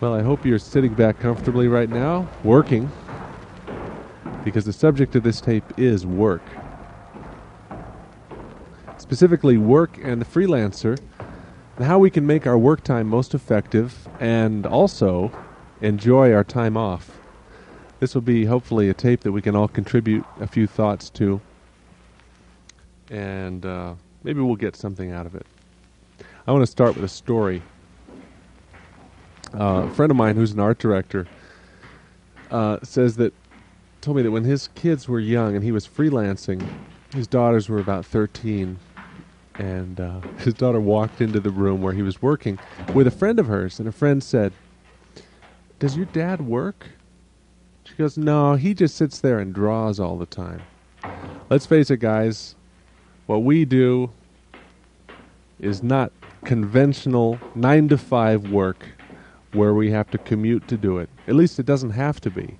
Well, I hope you're sitting back comfortably right now, working, because the subject of this tape is work. Specifically, work and the freelancer, and how we can make our work time most effective and also enjoy our time off. This will be hopefully a tape that we can all contribute a few thoughts to, and maybe we'll get something out of it. I want to start with a story. A friend of mine who's an art director told me that when his kids were young and he was freelancing, his daughters were about 13, and his daughter walked into the room where he was working with a friend of hers, and a friend said, "Does your dad work?" She goes, "No, he just sits there and draws all the time." Let's face it, guys, what we do is not conventional 9-to-5 work where we have to commute to do it. At least it doesn't have to be.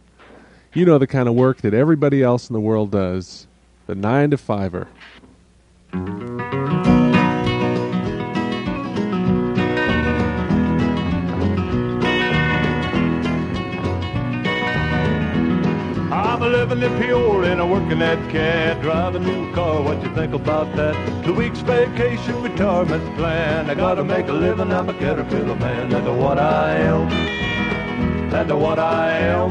You know the kind of work that everybody else in the world does, the 9-to-5-er. I'm a living in Peoria and I'm working at cat, driving a new car, what you think about that? 2 weeks vacation, retirement plan. I gotta make a living, I'm a caterpillar man. That's what I am, that's what I am.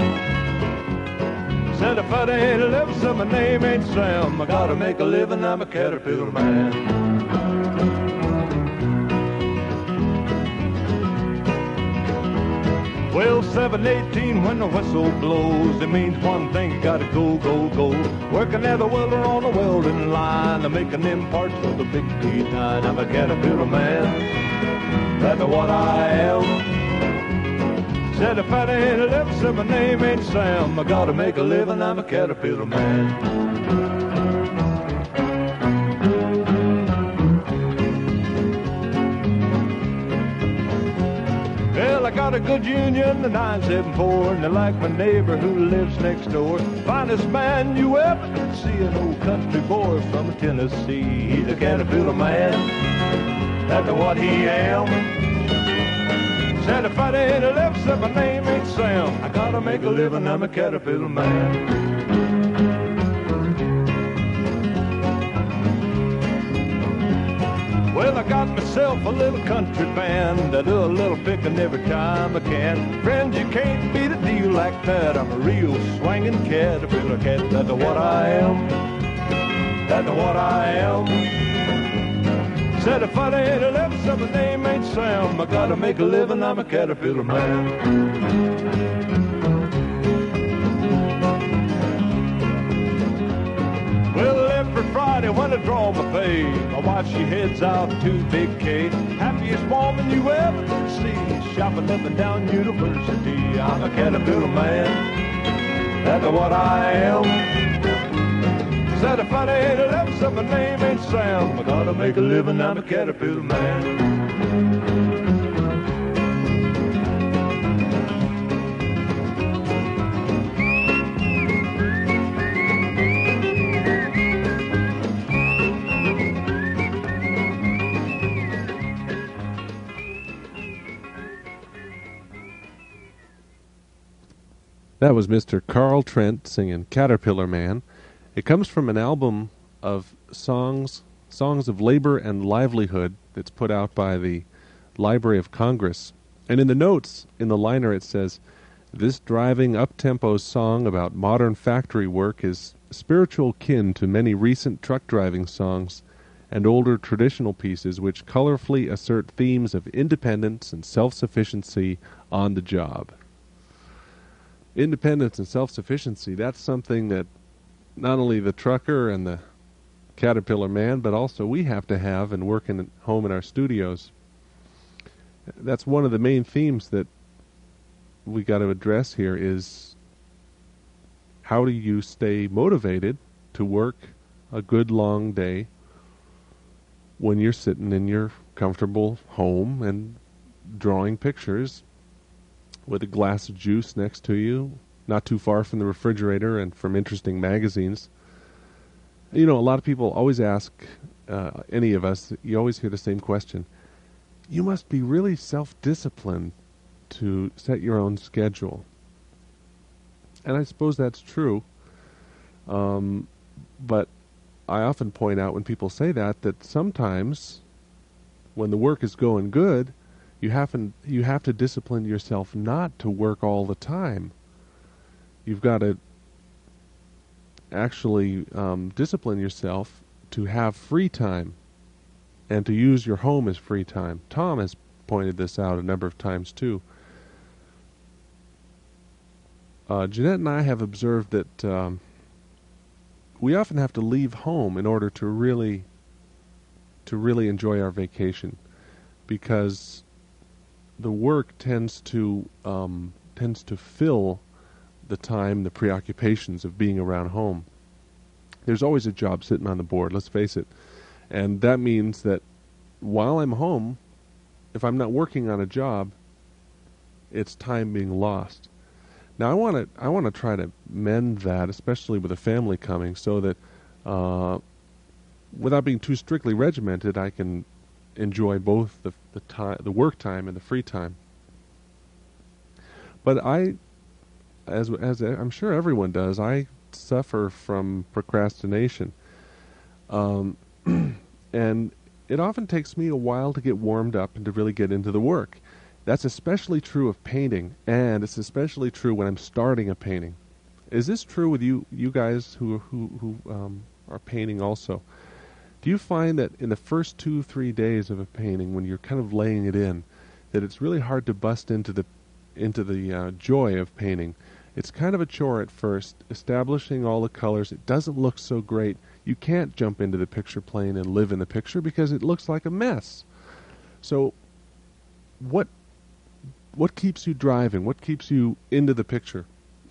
Said if I ain't a living, so my name ain't Sam. I gotta make a living, I'm a caterpillar man. Well, 7:18 when the whistle blows, it means one thing, gotta go, go, go. Working at a welder on a welding line, I'm making them parts for the big P9. I'm a caterpillar man, that's what I am. Said if I ain't a living, said my name ain't Sam. I gotta make a living, I'm a caterpillar man. Got a good union, the 974, and I like my neighbor who lives next door. Finest man you ever could see, an old country boy from Tennessee. He's a caterpillar man, that's what he am. Said if I ain't a left, said my name ain't Sam. I gotta make a living, I'm a caterpillar man. Well, I got myself a little country band. I do a little picking every time I can. Friends, you can't beat a deal like that. I'm a real swinging caterpillar cat. That's what I am. That's what I am. Said if I ain't a living, so my name ain't Sam. I gotta make a living, I'm a caterpillar man. Friday when I draw my pay, my wife, she heads out to Big K. Happiest woman you ever could see, shopping up and down University. I'm a caterpillar man, that's what I am. Said if I ain't a left, so my name ain't Sam. I gotta make a living, I'm a caterpillar man. That was Mr. Carl Trent singing Caterpillar Man. It comes from an album of songs of labor and livelihood that's put out by the Library of Congress. And in the notes, in the liner, it says, "This driving up-tempo song about modern factory work is spiritual kin to many recent truck driving songs and older traditional pieces which colorfully assert themes of independence and self-sufficiency on the job." Independence and self-sufficiency, that's something that not only the trucker and the caterpillar man, but also we have to have and work at home in our studios. That's one of the main themes that we got to address here is how do you stay motivated to work a good long day when you're sitting in your comfortable home and drawing pictures with a glass of juice next to you, not too far from the refrigerator and from interesting magazines. You know, a lot of people always ask, any of us, you always hear the same question, you must be really self-disciplined to set your own schedule. And I suppose that's true, but I often point out when people say that, that sometimes when the work is going good, you have to discipline yourself not to work all the time. You've got to actually discipline yourself to have free time and to use your home as free time. Tom has pointed this out a number of times too. Jeanette and I have observed that we often have to leave home in order to really enjoy our vacation, because the work tends to fill the time, the preoccupations of being around home. There's always a job sitting on the board, let's face it. And that means that while I'm home, if I'm not working on a job, it's time being lost. Now I want to try to mend that, especially with a family coming, so that without being too strictly regimented, I can enjoy both the work time and the free time. But I, as I'm sure everyone does, I suffer from procrastination, and it often takes me a while to get warmed up and to really get into the work. That's especially true of painting, and it's especially true when I'm starting a painting. Is this true with you guys who are painting also? Do you find that in the first 2-3 days of a painting, when you're kind of laying it in, that it's really hard to bust into the joy of painting? It's kind of a chore at first, establishing all the colors. It doesn't look so great. You can't jump into the picture plane and live in the picture because it looks like a mess. So what keeps you driving? What keeps you into the picture?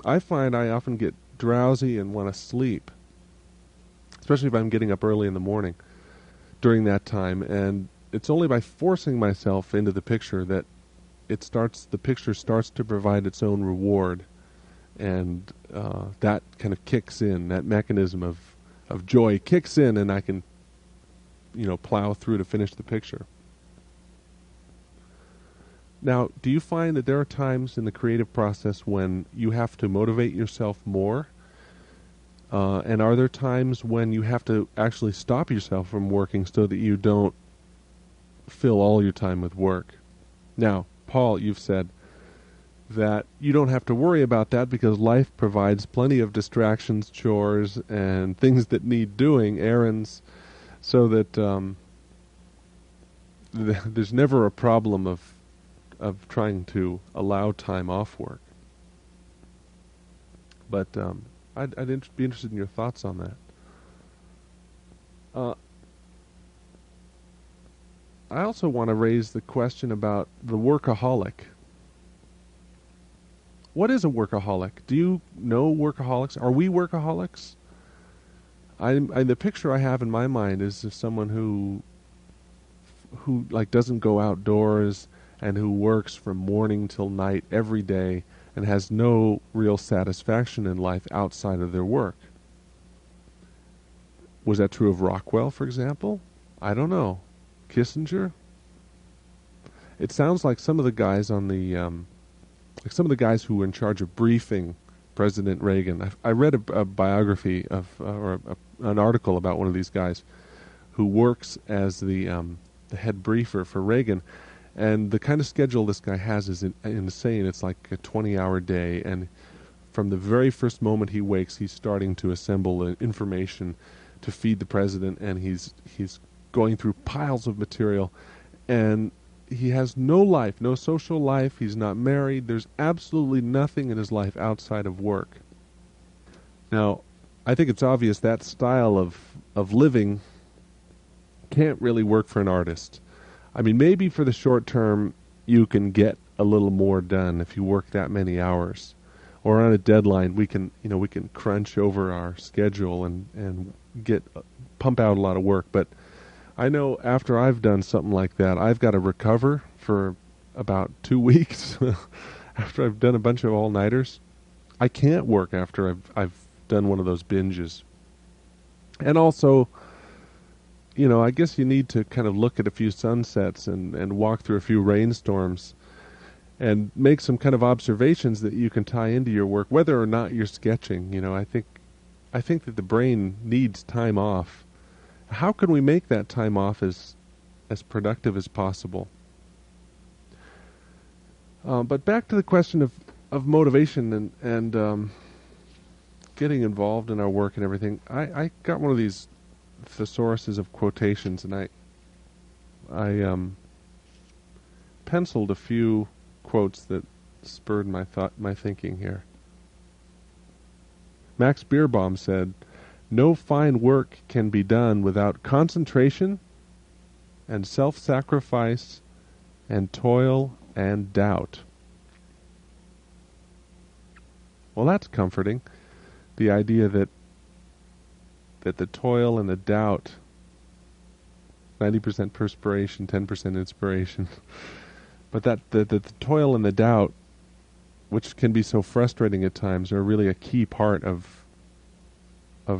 I find I often get drowsy and want to sleep, especially if I'm getting up early in the morning during that time. And it's only by forcing myself into the picture that the picture starts to provide its own reward. And that kind of kicks in, that mechanism of joy kicks in, and I can, plow through to finish the picture. Now, do you find that there are times in the creative process when you have to motivate yourself more? And are there times when you have to actually stop yourself from working so that you don't fill all your time with work? Now, Paul, you've said that you don't have to worry about that because life provides plenty of distractions, chores, and things that need doing, errands, so that there's never a problem of trying to allow time off work. But I'd be interested in your thoughts on that. I also want to raise the question about the workaholic. What is a workaholic? Do you know workaholics? Are we workaholics? The picture I have in my mind is of someone who like doesn't go outdoors, and who works from morning till night every day and has no real satisfaction in life outside of their work. Was that true of Rockwell, for example? I don't know. Kissinger? It sounds like some of the guys who were in charge of briefing President Reagan. I read a biography of, an article about one of these guys who works as the head briefer for Reagan. And the kind of schedule this guy has is insane. It's like a 20-hour day, and from the very first moment he wakes, he's starting to assemble information to feed the president, and he's going through piles of material, and he has no life, no social life. He's not married. There's absolutely nothing in his life outside of work. Now, I think it's obvious that style of living can't really work for an artist. I mean, maybe for the short term, you can get a little more done if you work that many hours. Or on a deadline, we can crunch over our schedule and pump out a lot of work. But I know after I've done something like that, I've got to recover for about 2 weeks after I've done a bunch of all-nighters. I can't work after I've done one of those binges. And also, I guess you need to kind of look at a few sunsets and walk through a few rainstorms and make some kind of observations that you can tie into your work, whether or not you're sketching. You know, I think that the brain needs time off. How can we make that time off as productive as possible? But back to the question of motivation and getting involved in our work and everything. I got one of these thesauruses of quotations, and I penciled a few quotes that spurred my thinking here. Max Beerbohm said, "No fine work can be done without concentration and self-sacrifice and toil and doubt." Well, that's comforting. The idea that the toil and the doubt, 90% perspiration, 10% inspiration, but that the toil and the doubt, which can be so frustrating at times, are really a key part of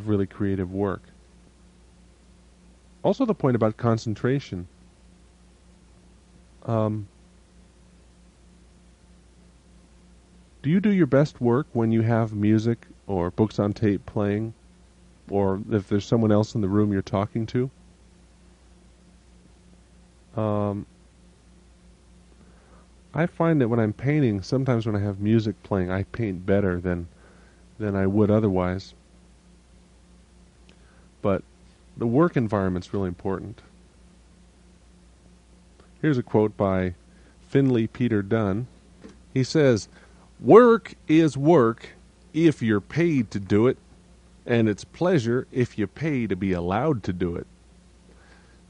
really creative work. Also the point about concentration. Do you do your best work when you have music or books on tape playing, or if there's someone else in the room you're talking to? I find that when I'm painting, sometimes when I have music playing, I paint better than I would otherwise. But the work environment's really important. Here's a quote by Finley Peter Dunne. He says, "Work is work if you're paid to do it, and it's pleasure if you pay to be allowed to do it."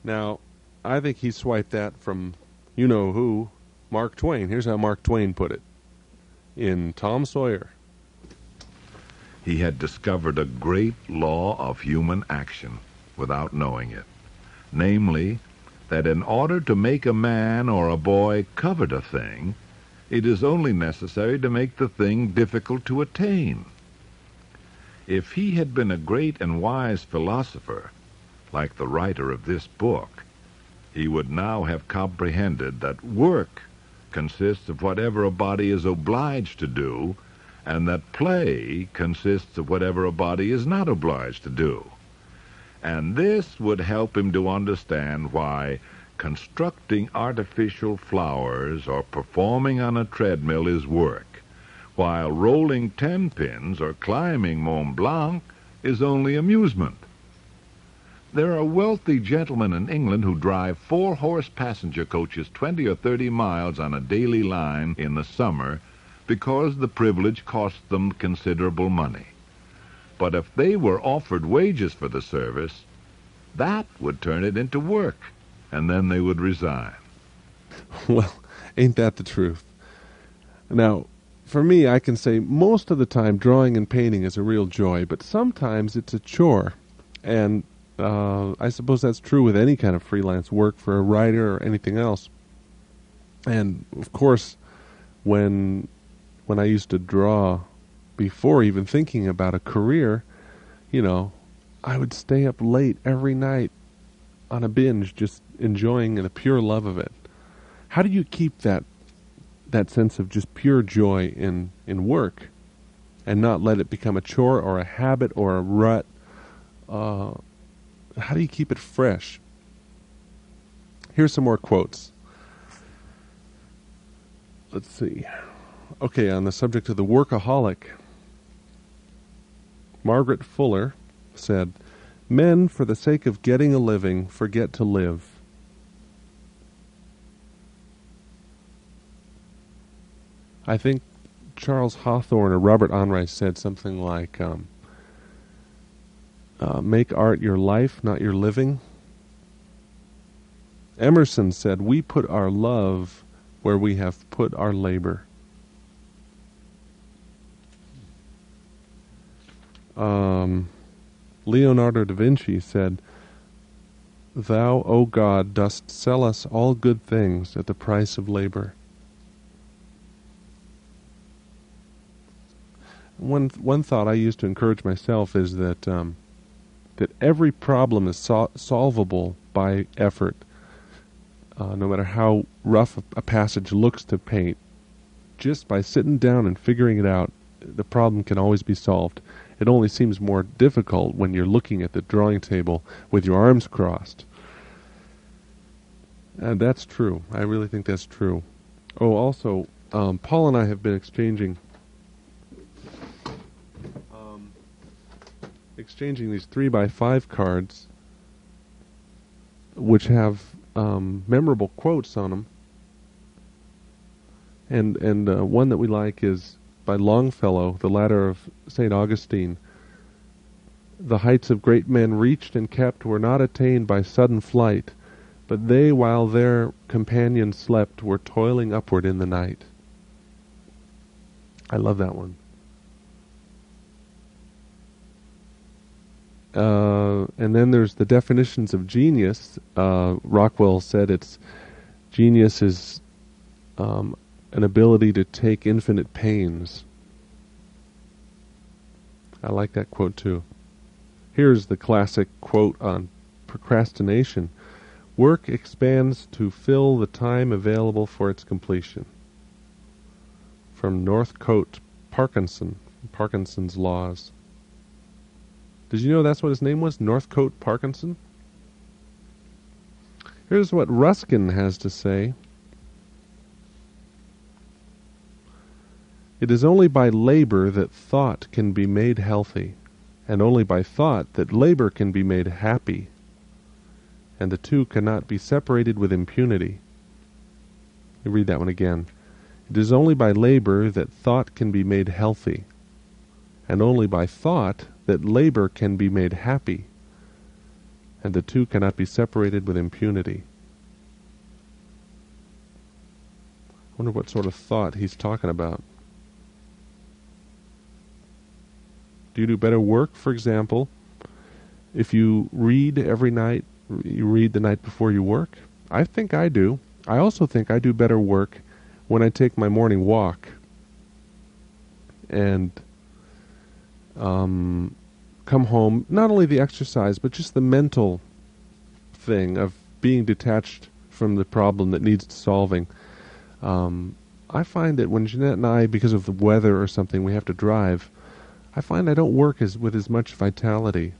Now, I think he swiped that from you-know-who, Mark Twain. Here's how Mark Twain put it in Tom Sawyer. He had discovered a great law of human action without knowing it, namely, that in order to make a man or a boy covet a thing, it is only necessary to make the thing difficult to attain. If he had been a great and wise philosopher, like the writer of this book, he would now have comprehended that work consists of whatever a body is obliged to do, and that play consists of whatever a body is not obliged to do. And this would help him to understand why constructing artificial flowers or performing on a treadmill is work, while rolling tenpins or climbing Mont Blanc is only amusement. There are wealthy gentlemen in England who drive 4-horse passenger coaches 20 or 30 miles on a daily line in the summer because the privilege costs them considerable money. But if they were offered wages for the service, that would turn it into work, and then they would resign. Well, ain't that the truth? Now, for me, I can say most of the time drawing and painting is a real joy, but sometimes it's a chore, and I suppose that's true with any kind of freelance work for a writer or anything else. And of course, when I used to draw before even thinking about a career, you know, I would stay up late every night on a binge, just enjoying the pure love of it. How do you keep that sense of just pure joy in work and not let it become a chore or a habit or a rut? How do you keep it fresh? Here's some more quotes. Let's see. Okay, on the subject of the workaholic, Margaret Fuller said, "Men, for the sake of getting a living, forget to live." I think Charles Hawthorne or Robert Henri said something like, make art your life, not your living. Emerson said, "We put our love where we have put our labor." Leonardo da Vinci said, "Thou, O God, dost sell us all good things at the price of labor." One thought I used to encourage myself is that every problem is solvable by effort, no matter how rough a passage looks to paint. just by sitting down and figuring it out, the problem can always be solved. It only seems more difficult when you're looking at the drawing table with your arms crossed. And that's true. I really think that's true. Oh, also, Paul and I have been exchanging these 3x5 cards, which have memorable quotes on them. And one that we like is by Longfellow, The Ladder of St. Augustine. The heights of great men reached and kept were not attained by sudden flight, but they, while their companions slept, were toiling upward in the night. I love that one. And then there's the definitions of genius. Rockwell said it's genius is an ability to take infinite pains. I like that quote too. Here's the classic quote on procrastination. Work expands to fill the time available for its completion. From Northcote Parkinson, Parkinson's Laws. Did you know that's what his name was? Northcote Parkinson? Here's what Ruskin has to say. It is only by labor that thought can be made healthy, and only by thought that labor can be made happy, and the two cannot be separated with impunity. Let me read that one again. It is only by labor that thought can be made healthy, and only by thought that labor can be made happy, and the two cannot be separated with impunity. I wonder what sort of thought he's talking about. Do you do better work, for example, if you read every night, you read the night before you work? I think I do. I also think I do better work when I take my morning walk and come home, not only the exercise, but just the mental thing of being detached from the problem that needs solving. I find that when Jeanette and I, because of the weather or something, we have to drive, I find I don't work with as much vitality.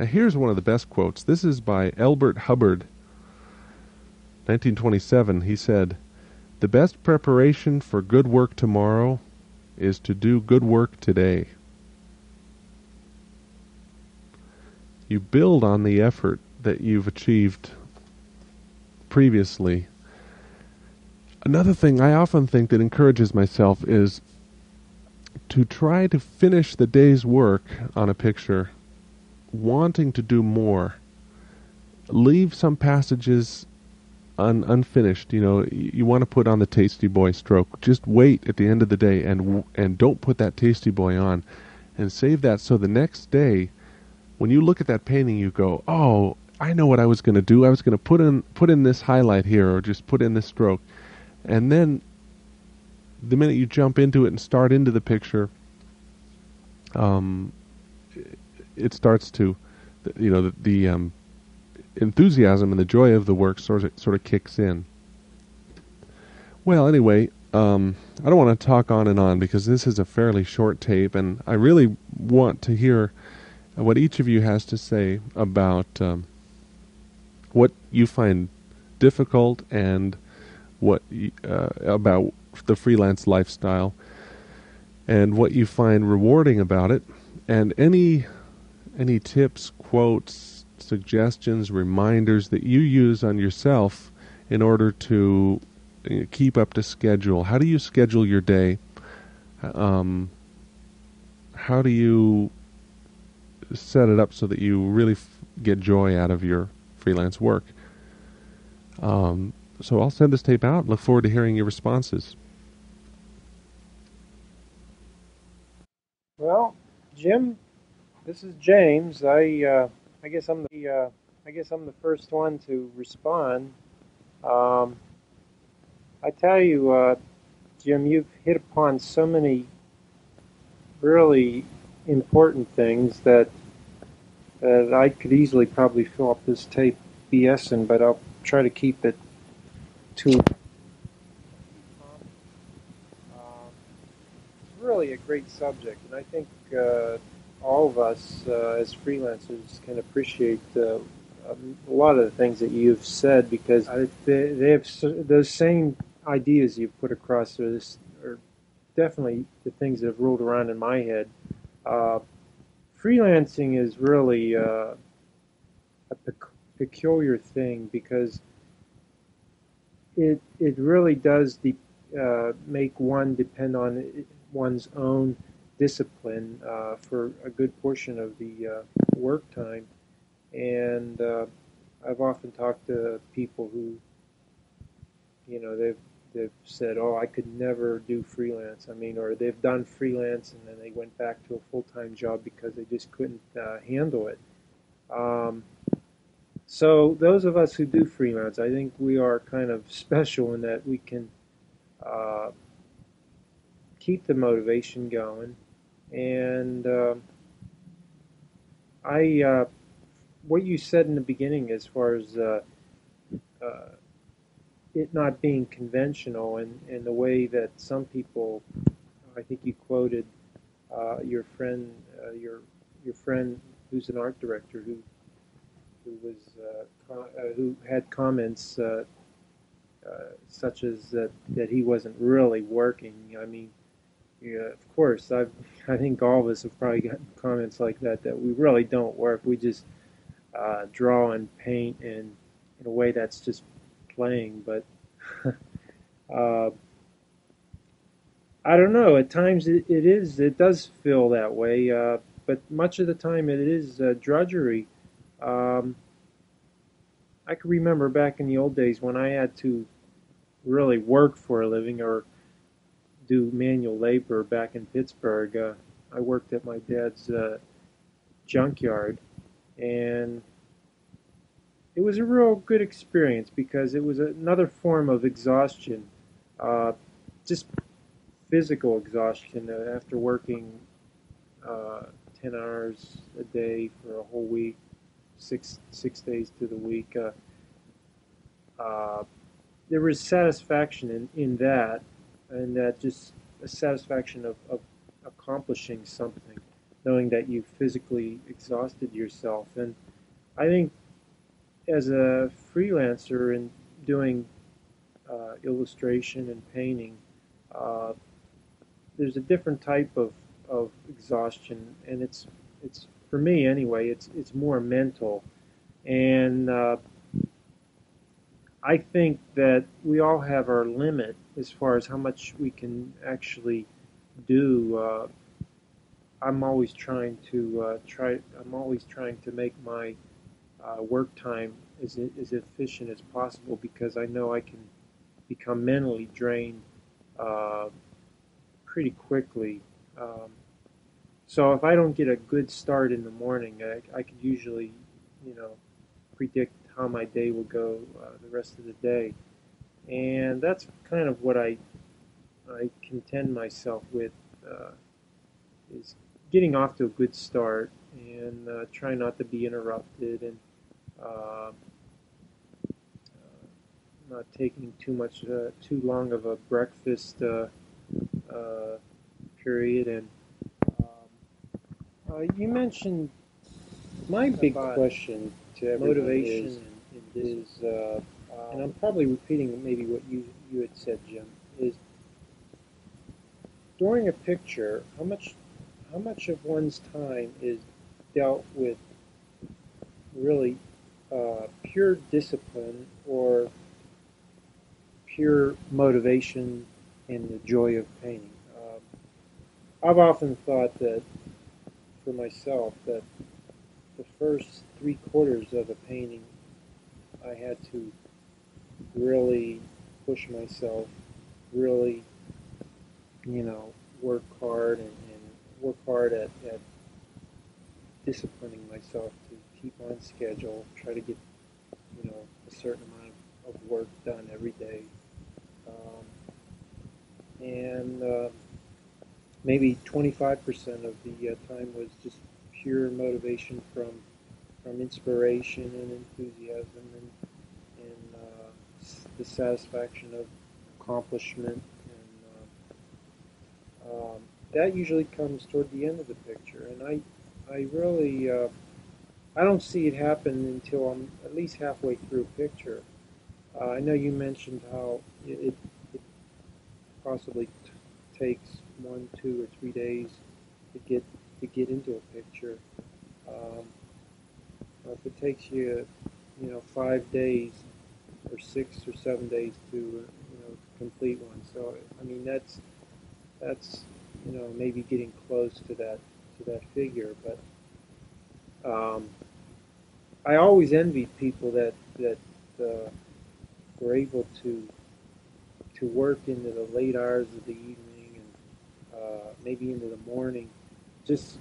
Now here's one of the best quotes. This is by Albert Hubbard, 1927. He said, "The best preparation for good work tomorrow is to do good work today." You build on the effort that you've achieved previously. Another thing I often think that encourages myself is to try to finish the day's work on a picture, wanting to do more. Leave some passages unfinished. You know, you want to put on the Tasty Boy stroke. Just wait at the end of the day and don't put that Tasty Boy on, and save that so the next day, when you look at that painting, you go, "Oh, I know what I was going to do. I was going to put in this highlight here, or just put in this stroke," and then the minute you jump into it and start into the picture, it starts to, you know, the enthusiasm and the joy of the work sort of kicks in. Well, anyway, I don't want to talk on and on because this is a fairly short tape, and I really want to hear what each of you has to say about what you find difficult and what about the freelance lifestyle, and what you find rewarding about it, and any tips, quotes, suggestions, reminders that you use on yourself in order to keep up to schedule. How do you schedule your day? How do you set it up so that you really get joy out of your freelance work? So I'll send this tape out. Look forward to hearing your responses. Well, Jim, this is James. I guess I'm the first one to respond. I tell you, Jim, you've hit upon so many really important things that I could easily probably fill up this tape BSing, but I'll try to keep it to great subject, and I think all of us as freelancers can appreciate a lot of the things that you've said, because they have those same ideas you've put across are definitely the things that have rolled around in my head. Freelancing is really a peculiar thing, because it really does make one depend on one's own discipline for a good portion of the work time. And I've often talked to people who, you know, they've said, "Oh, I could never do freelance." I mean, or they've done freelance and then they went back to a full-time job because they just couldn't handle it. So those of us who do freelance, I think we are kind of special in that we can keep the motivation going. And what you said in the beginning, as far as it not being conventional, and the way that some people, I think you quoted your friend who's an art director who had comments such as that he wasn't really working. I mean, yeah, of course, I think all of us have probably gotten comments like that we really don't work. We just draw and paint, and in a way that's just playing. But I don't know. At times it does feel that way, but much of the time it is drudgery. I can remember back in the old days when I had to really work for a living or do manual labor back in Pittsburgh. I worked at my dad's junkyard, and it was a real good experience because it was another form of exhaustion, just physical exhaustion after working 10 hours a day for a whole week, six days to the week. There was satisfaction in that, and that just a satisfaction of accomplishing something, knowing that you physically exhausted yourself. And I think as a freelancer and doing illustration and painting, there's a different type of exhaustion, and it's for me anyway, it's more mental. And I think that we all have our limit as far as how much we can actually do. I'm always trying to make my work time as efficient as possible, because I know I can become mentally drained pretty quickly. So if I don't get a good start in the morning, I can usually, predict how my day will go the rest of the day. And that's kind of what I contend myself with, is getting off to a good start, and try not to be interrupted, and not taking too long of a breakfast period. And you mentioned my big question to motivation is and I'm probably repeating maybe what you had said, Jim, is during a picture, how much of one's time is dealt with really pure discipline or pure motivation and the joy of painting. I've often thought that for myself that the first 3/4 of a painting I had to really push myself, really, work hard and work hard at disciplining myself to keep on schedule, try to get, a certain amount of work done every day. Maybe 25% of the time was just pure motivation from inspiration and enthusiasm and the satisfaction of accomplishment. And that usually comes toward the end of the picture, and I really, I don't see it happen until I'm at least halfway through picture. I know you mentioned how it possibly takes 1, 2, or 3 days to get into a picture. If it takes you, 5 days or 6 or 7 days to, complete one. So I mean that's maybe getting close to that figure, but. I always envied people that were able to work into the late hours of the evening and maybe into the morning, just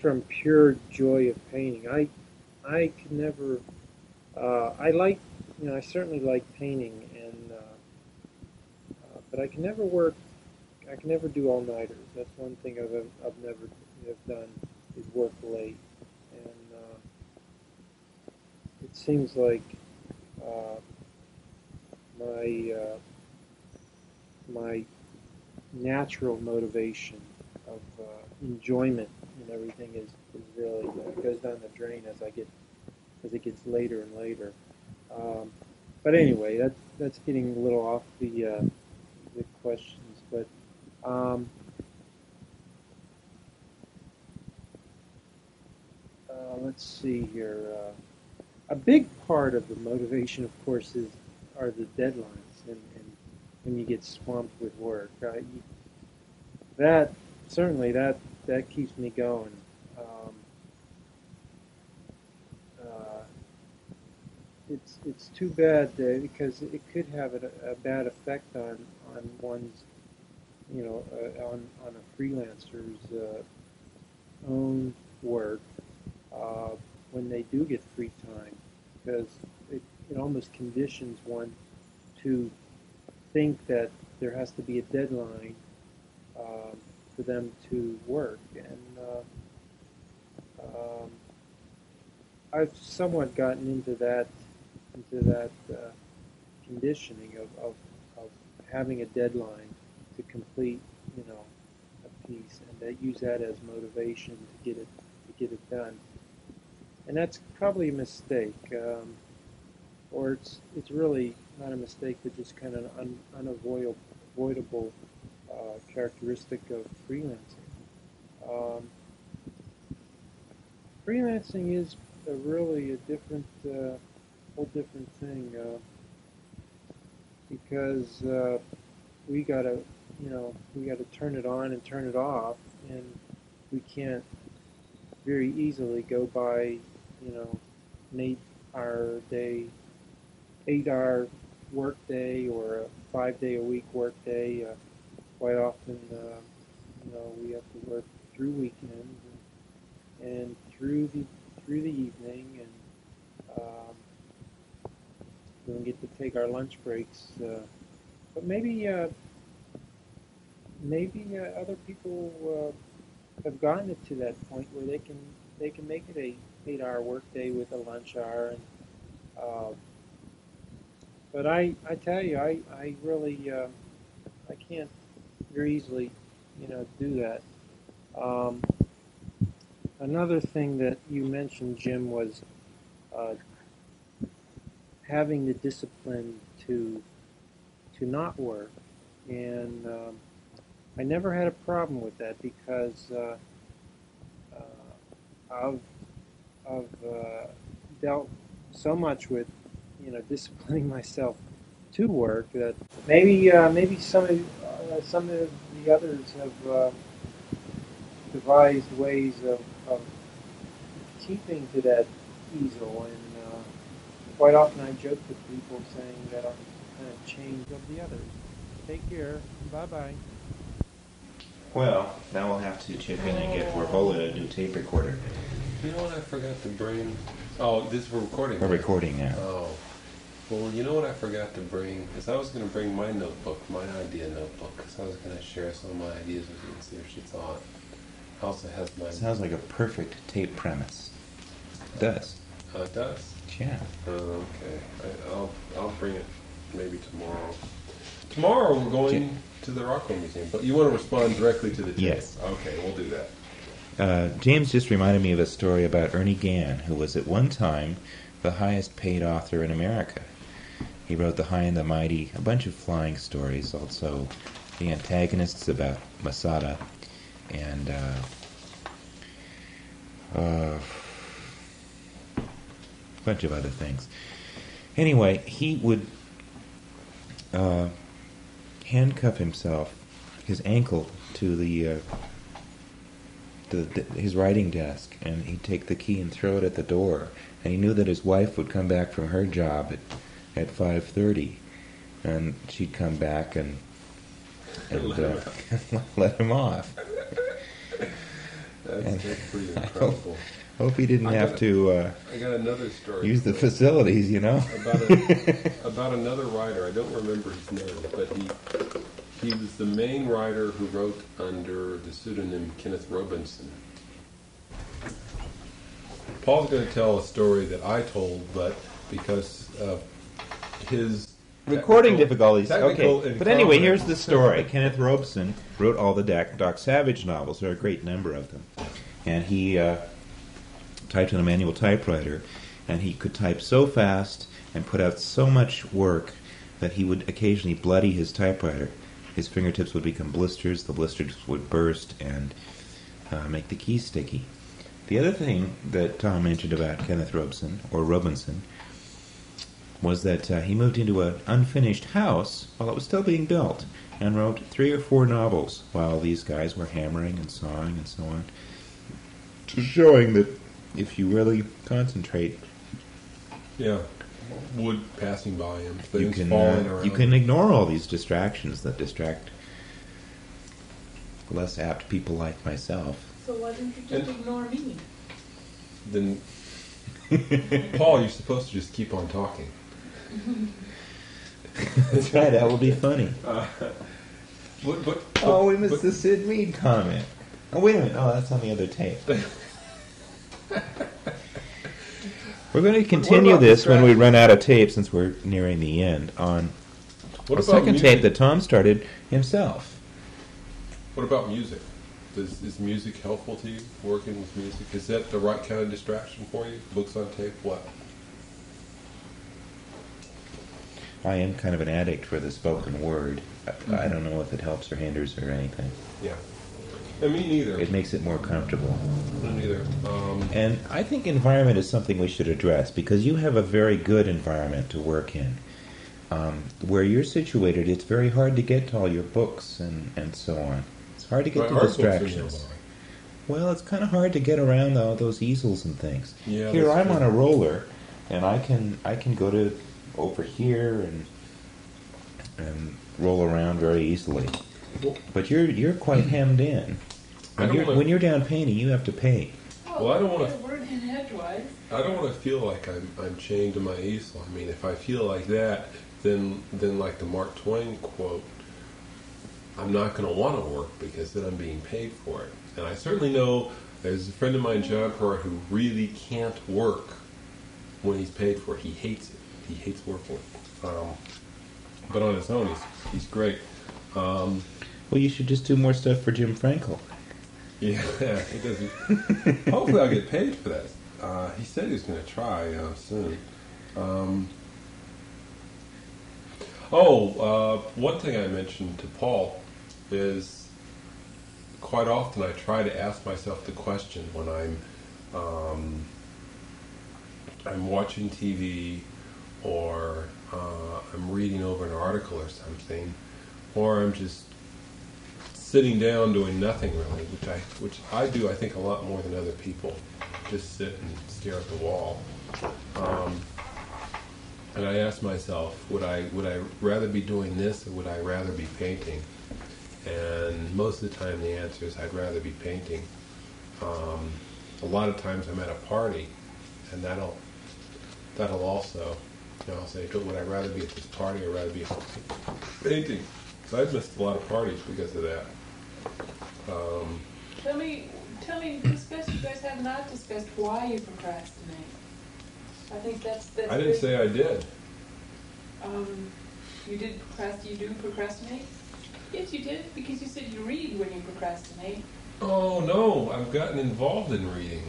from pure joy of painting. I could never. I like I certainly like painting, and but I can never work. I can never do all-nighters. That's one thing I've never have done is work late. It seems like my natural motivation of enjoyment and everything is really goes down the drain as it gets later and later. But anyway, that's getting a little off the questions. But let's see here. A big part of the motivation, of course, are the deadlines, and when you get swamped with work, that keeps me going. It's too bad though, because it could have a bad effect on one's, on a freelancer's own work. When they do get free time, because it almost conditions one to think that there has to be a deadline for them to work. And I've somewhat gotten into that conditioning of having a deadline to complete, a piece, and that use that as motivation to get it done. And that's probably a mistake, or it's really not a mistake, but just kind of an unavoidable characteristic of freelancing. Freelancing is really a different, whole different thing, because we gotta, we gotta turn it on and turn it off, and we can't very easily go by. An 8-hour day, 8-hour work day, or a 5-day-a-week work day. Quite often, we have to work through weekends and through the evening, and we don't get to take our lunch breaks. But maybe other people have gotten it to that point where they can make it a 8-hour workday with a lunch hour, and, but I tell you, I really I can't very easily do that. Another thing that you mentioned, Jim, was having the discipline to not work, and I never had a problem with that because I've dealt so much with, disciplining myself to work that maybe some of the others have devised ways of keeping to that easel. And quite often I joke with people saying that I'm kind of chained of the others. Take care. Bye-bye. Well, now we'll have to chip in and get Warbola a new tape recorder. You know what I forgot to bring? Oh, we're recording. We're recording now. Oh. Well, you know what I forgot to bring? Because I was going to bring my notebook, my idea notebook, because I was going to share some of my ideas with you and see if she thought. It also has my... Sounds like a perfect tape premise. It does. Oh, it does? Yeah. Oh, okay. I'll bring it maybe tomorrow. Tomorrow we're going to the Rockwell Museum, but you want to respond directly to the text. Yes. Okay, we'll do that. James just reminded me of a story about Ernie Gann, who was at one time the highest paid author in America. He wrote The High and the Mighty, a bunch of flying stories, also The Antagonists about Masada, and a bunch of other things. Anyway, he would handcuff himself, his ankle, to the... his writing desk, and he'd take the key and throw it at the door, and he knew that his wife would come back from her job at 5:30, and she'd come back and let him off. That's pretty incredible. I hope he didn't have to use the facilities, you know? about another writer. I don't remember his name, but he was the main writer who wrote under the pseudonym Kenneth Robinson. Paul's going to tell a story that I told, but because of his recording difficulties. Okay, but anyway, here's the story. Kenneth Robinson wrote all the Doc Savage novels. There are a great number of them, and he typed on a manual typewriter, and he could type so fast and put out so much work that he would occasionally bloody his typewriter. His fingertips would become blisters, the blisters would burst and make the keys sticky. The other thing that Tom mentioned about Kenneth Robinson, was that he moved into an unfinished house while it was still being built and wrote 3 or 4 novels while these guys were hammering and sawing and so on, showing that if you really concentrate... Yeah. Wood passing by him, things falling around. You can ignore all these distractions that distract less apt people like myself. So why didn't you just ignore me? Then, Paul, you're supposed to just keep on talking. That's right, that will be funny. We missed the Sid Mead comment. Oh, wait a minute. Oh, that's on the other tape. We're going to continue this when we run out of tape, since we're nearing the end, on the second tape that Tom started himself. What about music? Is music helpful to you, working with music? Is that the right kind of distraction for you? Books on tape, what? I am kind of an addict for the spoken word. I don't know if it helps or hinders or anything. Yeah. And me neither. It makes it more comfortable. Me neither. And I think environment is something we should address, because you have a very good environment to work in. Where you're situated, it's very hard to get to all your books and so on. It's hard to get to distractions. Well, it's kind of hard to get around all those easels and things. Yeah, here I'm on a roller, and I can go to over here and roll around very easily. But you're quite hemmed in. When you're down painting, you have to paint. Well, I don't want to. I don't want to feel like I'm chained to my easel. I mean, if I feel like that, then like the Mark Twain quote, I'm not going to want to work because then I'm being paid for it. And I certainly know there's a friend of mine, John Parr, who really can't work when he's paid for it. He hates it. He hates working. But on his own, he's great. Well, you should just do more stuff for Jim Frankel. Yeah, he doesn't. Hopefully, I'll get paid for that. He said he was going to try soon. One thing I mentioned to Paul is quite often I try to ask myself the question when I'm watching TV or I'm reading over an article or something. Or I'm just sitting down doing nothing really, which I do, I think, a lot more than other people. Just sit and stare at the wall. And I ask myself, would I rather be doing this or would I rather be painting? And most of the time the answer is I'd rather be painting. A lot of times I'm at a party, and that'll also, you know, I'll say, would I rather be at this party or rather be painting? So I've missed a lot of parties because of that. Tell me, discuss, you guys have not discussed why you procrastinate. I think that's I didn't say I did. You do procrastinate? Yes, you did, because you said you read when you procrastinate. Oh, no, I've gotten involved in reading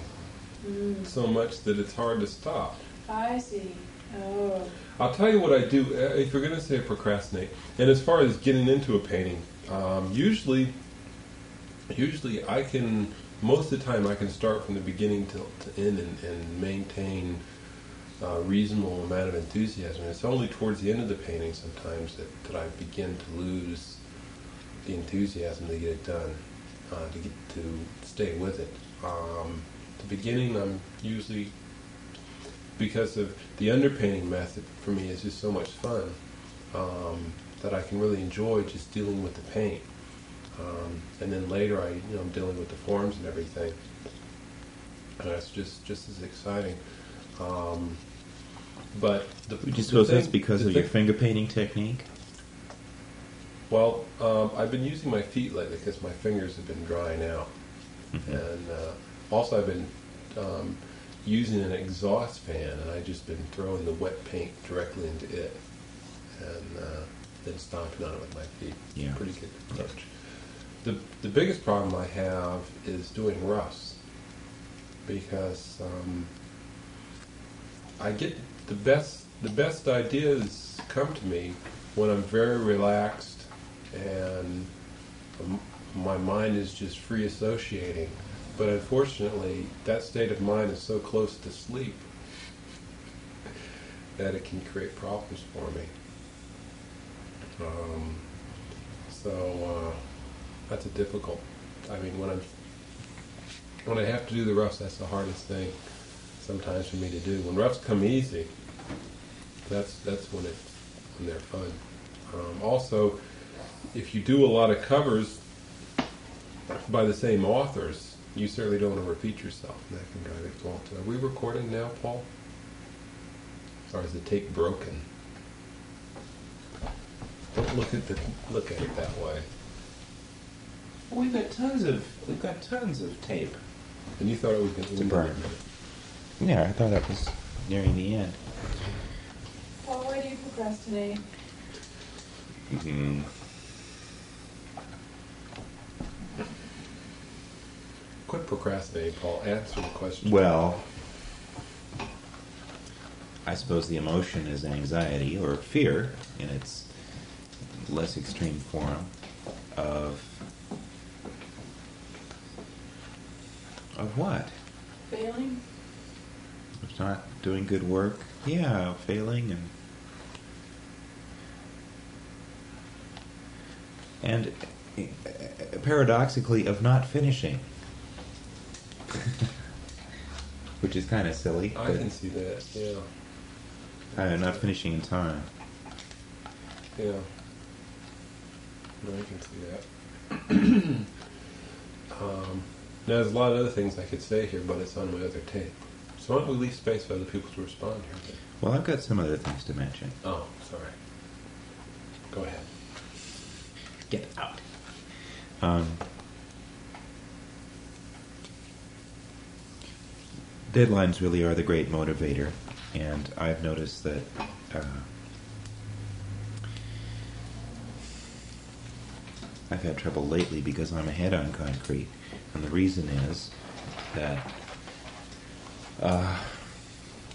so much that it's hard to stop. I see. Oh. I'll tell you what I do, if you're going to say procrastinate, and as far as getting into a painting, usually I can, most of the time I can start from the beginning to end and maintain a reasonable amount of enthusiasm. It's only towards the end of the painting sometimes that I begin to lose the enthusiasm to get it done, to stay with it. The beginning I'm usually, because of the underpainting method for me is just so much fun that I can really enjoy just dealing with the paint. And then later I'm dealing with the forms and everything. And that's just as exciting. But the, would you suppose that's because of your finger painting technique? Well, I've been using my feet lately because my fingers have been drying out. Mm-hmm. And also I've been using an exhaust fan, and I've just been throwing the wet paint directly into it and then stomping on it with my feet. Yeah. Pretty good approach. The biggest problem I have is doing roughs, because I get the best ideas come to me when I'm very relaxed and my mind is just free associating. But unfortunately, that state of mind is so close to sleep that it can create problems for me. So that's a difficult. I mean, when I have to do the roughs, that's the hardest thing sometimes for me to do. When roughs come easy, that's when they're fun. Also, if you do a lot of covers by the same authors, you certainly don't want to repeat yourself, and that can drive it fault. Are we recording now, Paul? Or is the tape broken? Don't look at it that way. We've got tons of tape. And you thought it was going to burn? Yeah, I thought that was nearing the end. Well, why do you procrastinate? Mm-hmm. Quit procrastinating, Paul. Answer the question. Well, I suppose the emotion is anxiety or fear in its less extreme form of what? Failing? Of not doing good work. Yeah, failing and paradoxically of not finishing. Which is kind of silly. I can see that, yeah. I'm not finishing in time. Yeah. No, I can see that. Now, there's a lot of other things I could say here, but it's on my other tape. So why don't we leave space for other people to respond here? Then? Well, I've got some other things to mention. Oh, sorry. Go ahead. Get out. Deadlines really are the great motivator, and I've noticed that I've had trouble lately because I'm ahead on concrete, and the reason is that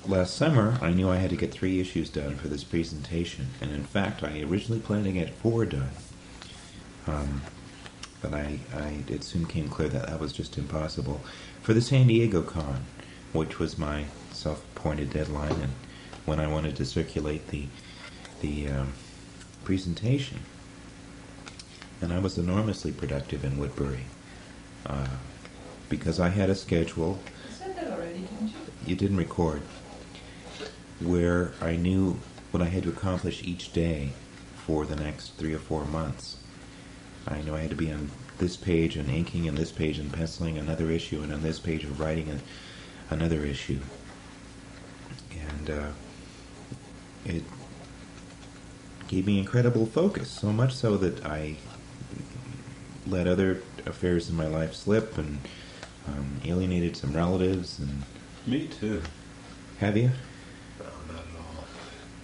last summer I knew I had to get 3 issues done for this presentation, and in fact I originally planned to get 4 done, but it soon came clear that was just impossible for the San Diego Con, which was my self-appointed deadline, and when I wanted to circulate the presentation. And I was enormously productive in Woodbury, because I had a schedule. You said that already, didn't you? You didn't record. Where I knew what I had to accomplish each day for the next 3 or 4 months. I knew I had to be on this page and inking, and this page and penciling another issue, and on this page of writing another issue, and it gave me incredible focus, so much so that I let other affairs in my life slip and alienated some relatives. And me too. Have you? No, not at all.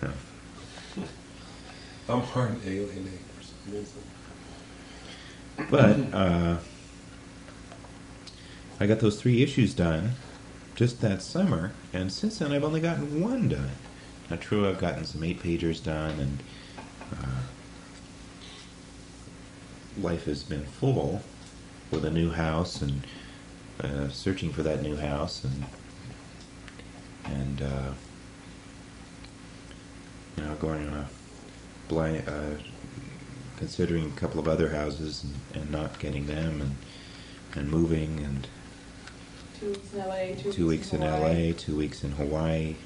No. I'm hard to alienate for some reason. But I got those 3 issues done just that summer, and since then I've only gotten 1 done. Now, true, I've gotten some 8-pagers done, and life has been full with a new house and searching for that new house, and you know, going on a blind. Considering a couple of other houses and not getting them, and moving, and 2 weeks in LA, 2 weeks in Hawaii. LA, 2 weeks in Hawaii.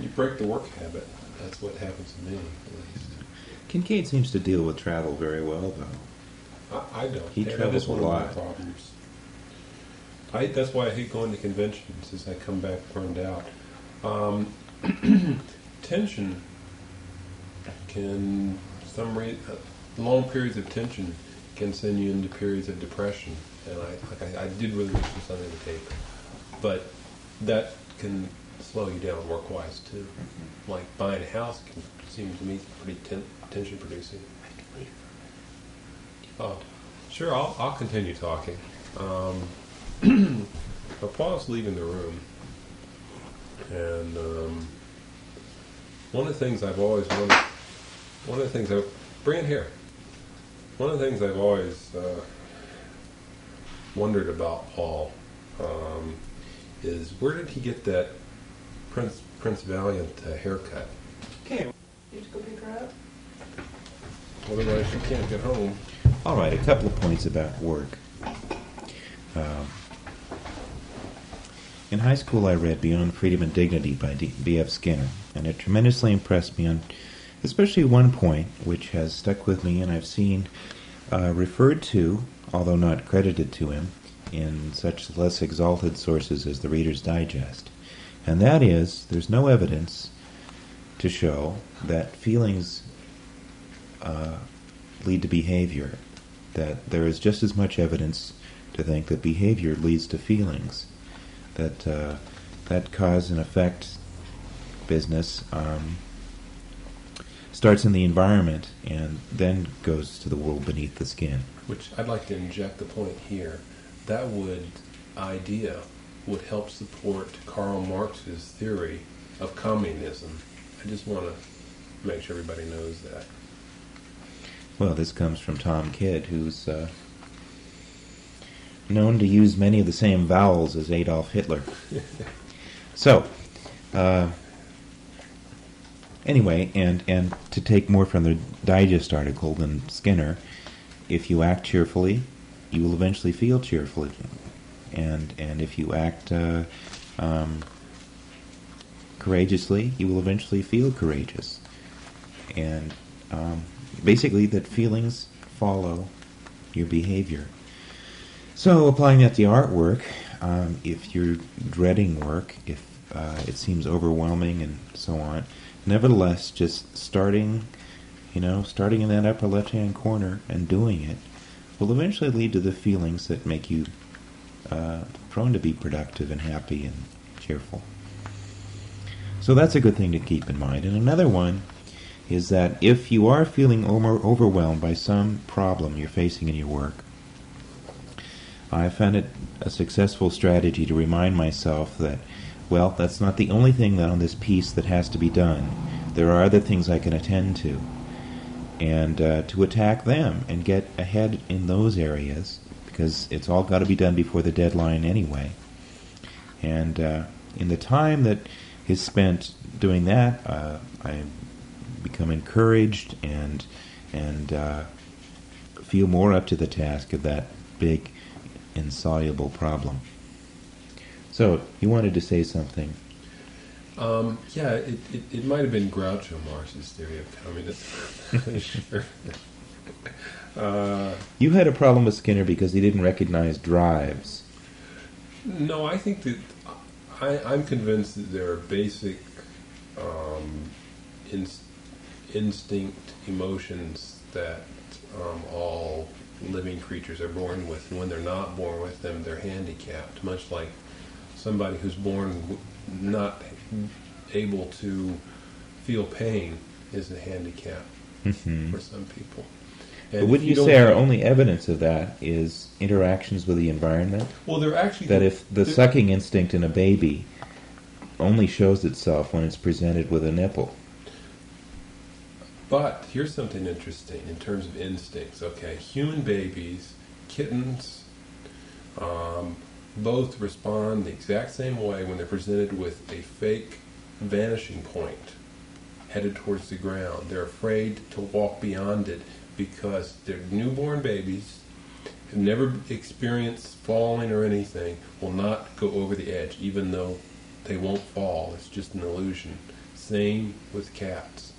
You break the work habit. That's what happens to me, at least. Kincaid seems to deal with travel very well, though. I don't. He travels a lot. Of my problems. That's why I hate going to conventions, is I come back burned out. Tension can long periods of tension can send you into periods of depression, and I did really wish this on the tape, but that can slow you down work-wise too. Like buying a house can seem to me pretty tension-producing. Oh, sure, I'll continue talking. But Paul's leaving the room, and one of the things I've always wondered about Paul is where did he get that Prince Valiant haircut? Okay, you just go pick her up. Otherwise, she can't get home. All right, a couple of points about work. In high school, I read Beyond Freedom and Dignity by B.F. Skinner, and it tremendously impressed me on. Especially one point which has stuck with me, and I've seen referred to, although not credited to him, in such less exalted sources as the Reader's Digest. And that is, there's no evidence to show that feelings lead to behavior, that there is just as much evidence to think that behavior leads to feelings, that that cause and effect business starts in the environment and then goes to the world beneath the skin. Which I'd like to inject the point here. That would help support Karl Marx's theory of communism. I just want to make sure everybody knows that. Well, this comes from Tom Kidd, who's known to use many of the same vowels as Adolf Hitler. So, anyway, and to take more from the Digest article than Skinner, if you act cheerfully, you will eventually feel cheerfully, and if you act courageously, you will eventually feel courageous, and basically that feelings follow your behavior. So applying that to artwork, if you're dreading work, if it seems overwhelming and so on. Nevertheless, just starting in that upper left-hand corner and doing it will eventually lead to the feelings that make you prone to be productive and happy and cheerful. So that's a good thing to keep in mind. And another one is that if you are feeling overwhelmed by some problem you're facing in your work, I found it a successful strategy to remind myself that, well, that's not the only thing on this piece that has to be done. There are other things I can attend to. And to attack them and get ahead in those areas, because it's all got to be done before the deadline anyway. And in the time that is spent doing that, I become encouraged and feel more up to the task of that big, insoluble problem. So, you wanted to say something. Yeah, it might have been Groucho Marx's theory of communism. Sure. You had a problem with Skinner because he didn't recognize drives. No, I think that I'm convinced that there are basic instinct emotions that all living creatures are born with. And when they're not born with them, they're handicapped, much like somebody who's born not able to feel pain is a handicap. mm-hmm. for some people. And but wouldn't you say our only evidence of that is interactions with the environment? Well, they're actually... That if the sucking instinct in a baby only shows itself when it's presented with a nipple. But here's something interesting in terms of instincts. Okay, human babies, kittens, both respond the exact same way when they're presented with a fake vanishing point headed towards the ground. They're afraid to walk beyond it because their newborn babies have never experienced falling or anything, will not go over the edge, even though they won't fall. It's just an illusion. Same with cats.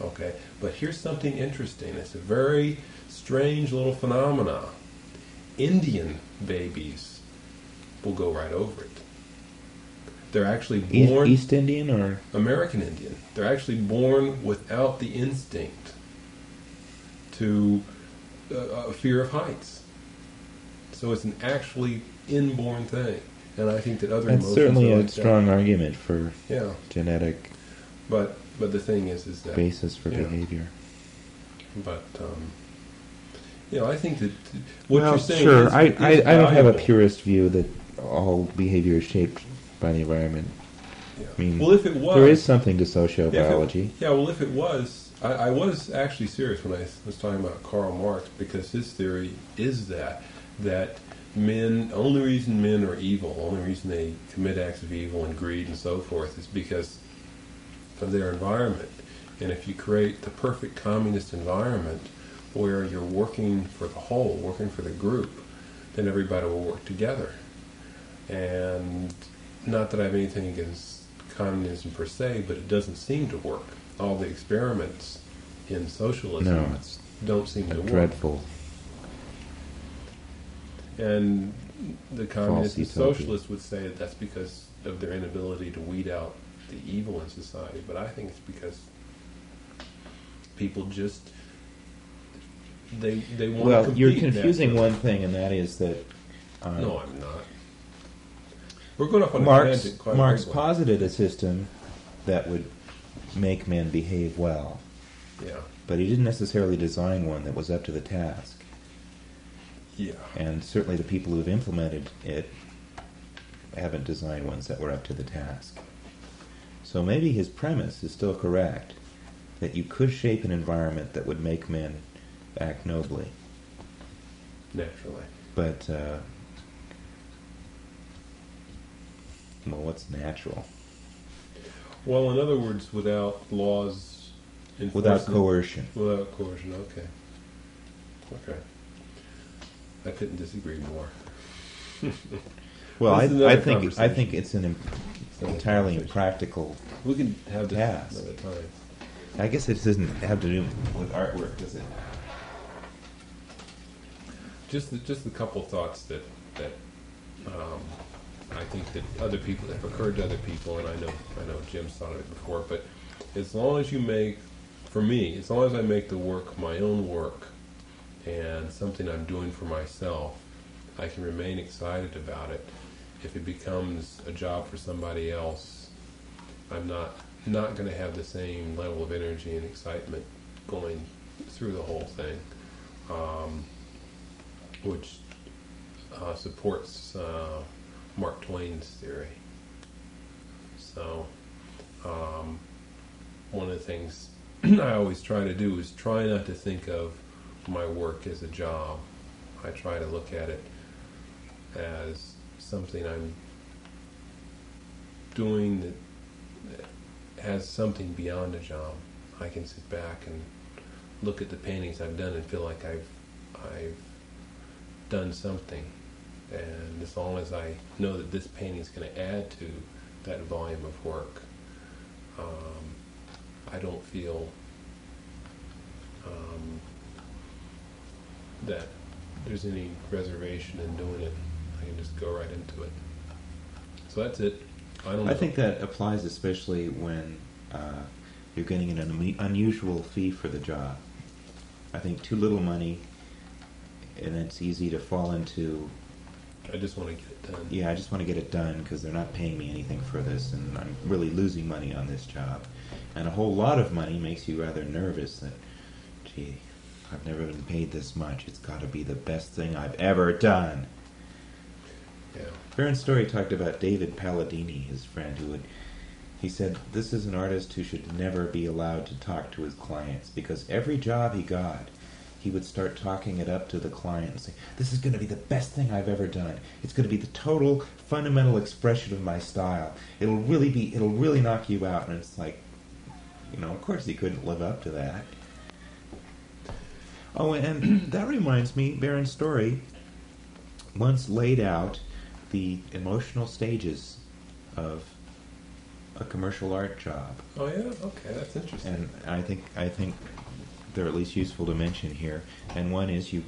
Okay, but here's something interesting. It's a very strange little phenomena. Indian babies will go right over it. They're actually born... East Indian or...? American Indian. They're actually born without the instinct to a fear of heights. So it's an actually inborn thing. And I think that other emotions... That's certainly a strong argument for genetic... But the thing is that... Basis for behavior. But, I think that... What you're saying is... I don't have a purist view that all behavior is shaped by the environment. Yeah. I mean, well, if it was... There is something to sociobiology. If it was... I was actually serious when I was talking about Karl Marx, because his theory is that men... Only reason men are evil, only reason they commit acts of evil and greed and so forth is because... of their environment. And if you create the perfect communist environment where you're working for the whole, working for the group, then everybody will work together. And not that I have anything against communism per se, but it doesn't seem to work. All the experiments in socialism don't seem to work. Dreadful. And the communists and socialists would say that that's because of their inability to weed out the evil in society, but I think it's because people just they want to compete. Well, you're confusing one thing, and that is that. No, I'm not. We're going off on a tangent. Marx posited a system that would make men behave well. Yeah. But he didn't necessarily design one that was up to the task. Yeah. And certainly the people who have implemented it haven't designed ones that were up to the task. So maybe his premise is still correct, that you could shape an environment that would make men act nobly. Naturally. But, what's natural? Well, in other words, without laws... Without coercion. Without coercion, okay. I couldn't disagree more. Well, I think it's an... entirely impractical. We can have this another time. I guess it doesn't have to do with artwork, does it? Just a couple thoughts that I think that other people have occurred to other people, and I know Jim's thought of it before. But as long as I make the work my own work and something I'm doing for myself, I can remain excited about it. If it becomes a job for somebody else, I'm not going to have the same level of energy and excitement going through the whole thing, which supports Mark Twain's theory. So one of the things I always try to do is try not to think of my work as a job. I try to look at it as something I'm doing that has something beyond a job. I can sit back and look at the paintings I've done and feel like I've done something. And as long as I know that this painting is going to add to that volume of work, I don't feel that there's any reservation in doing it. I can just go right into it. So that's it. I think that applies especially when you're getting an unusual fee for the job. I think too little money, and it's easy to fall into... I just want to get it done. Yeah, I just want to get it done because they're not paying me anything for this, and I'm really losing money on this job. And a whole lot of money makes you rather nervous that happy. I've never been paid this much. It's got to be the best thing I've ever done. Yeah. Vern's story talked about David Palladini, his friend, who would... He said, this is an artist who should never be allowed to talk to his clients, because every job he got, he would start talking it up to the client and say, this is going to be the best thing I've ever done. It's going to be the total, fundamental expression of my style. It'll really knock you out. And it's like, you know, of course he couldn't live up to that. Oh, and that reminds me, Baron's story once laid out the emotional stages of a commercial art job. Oh yeah? Okay, that's interesting. And I think they're at least useful to mention here. And one is you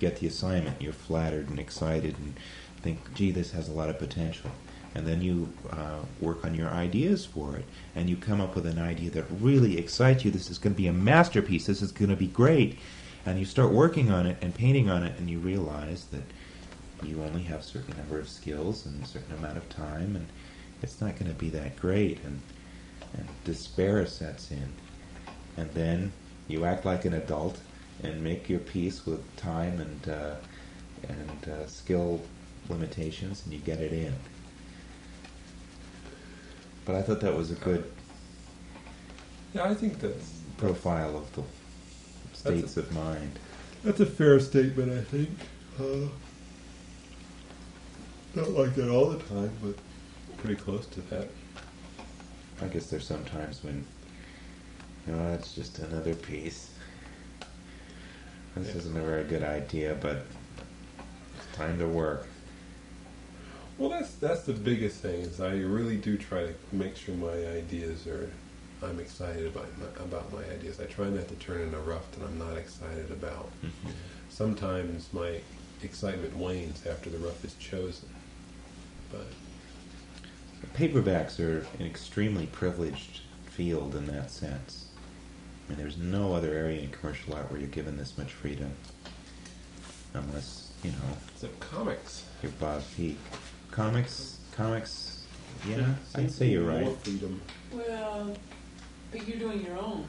get the assignment, you're flattered and excited and think, gee, this has a lot of potential. And then you work on your ideas for it, and you come up with an idea that really excites you. This is going to be a masterpiece. This is going to be great. And you start working on it and painting on it, and you realize that you only have a certain number of skills and a certain amount of time, and it's not going to be that great. And despair sets in. And then you act like an adult and make your peace with time and skill limitations, and you get it in. But I thought that was a good I think that's profile of the states of mind. That's a fair statement, I think. Not like that all the time, but pretty close to that. I guess there's some times when, you know, it's just another piece. This isn't a very good idea, but it's time to work. Well, that's the biggest thing, is I really do try to make sure my ideas are, I'm excited about my ideas. I try not to turn in a rough that I'm not excited about. Mm-hmm. Sometimes my excitement wanes after the rough is chosen. But paperbacks are an extremely privileged field in that sense. I mean, there's no other area in commercial art where you're given this much freedom. Unless, you know... Except comics. You're Bob Peek. Comics, yeah, I'd say you're right. More freedom. Well, but you're doing your own.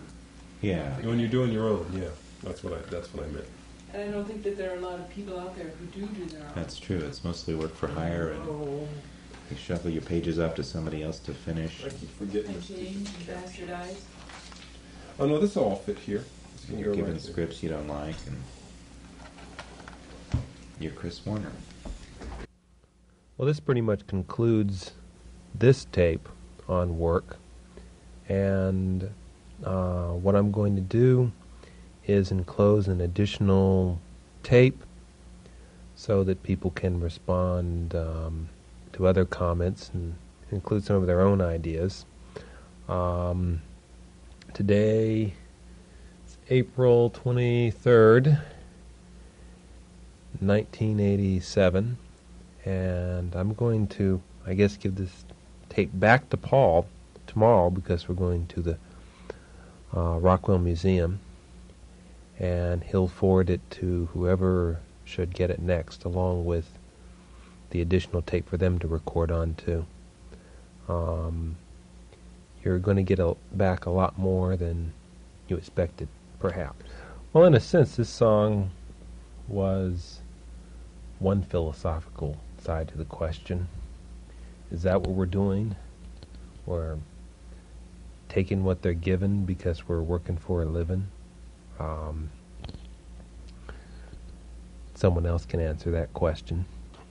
Yeah. When you're doing your own, yeah. That's what I meant. And I don't think that there are a lot of people out there who do their own. That's true. It's mostly work for hire, and you shuffle your pages up to somebody else to finish. I keep forgetting this. Bastardized. Oh no, this will all fit here. You're given right scripts you don't like, and you're Chris Warner. Well, this pretty much concludes this tape on work, and what I'm going to do is enclose an additional tape so that people can respond to other comments and include some of their own ideas. Today it's April 23rd, 1987. And I'm going to, I guess, give this tape back to Paul tomorrow, because we're going to the Rockwell Museum, and he'll forward it to whoever should get it next, along with the additional tape for them to record on too. You're going to get back a lot more than you expected, perhaps. Well, in a sense, this song was one philosophical side to the question. Is that what we're doing? We're taking what they're given because we're working for a living? Someone else can answer that question.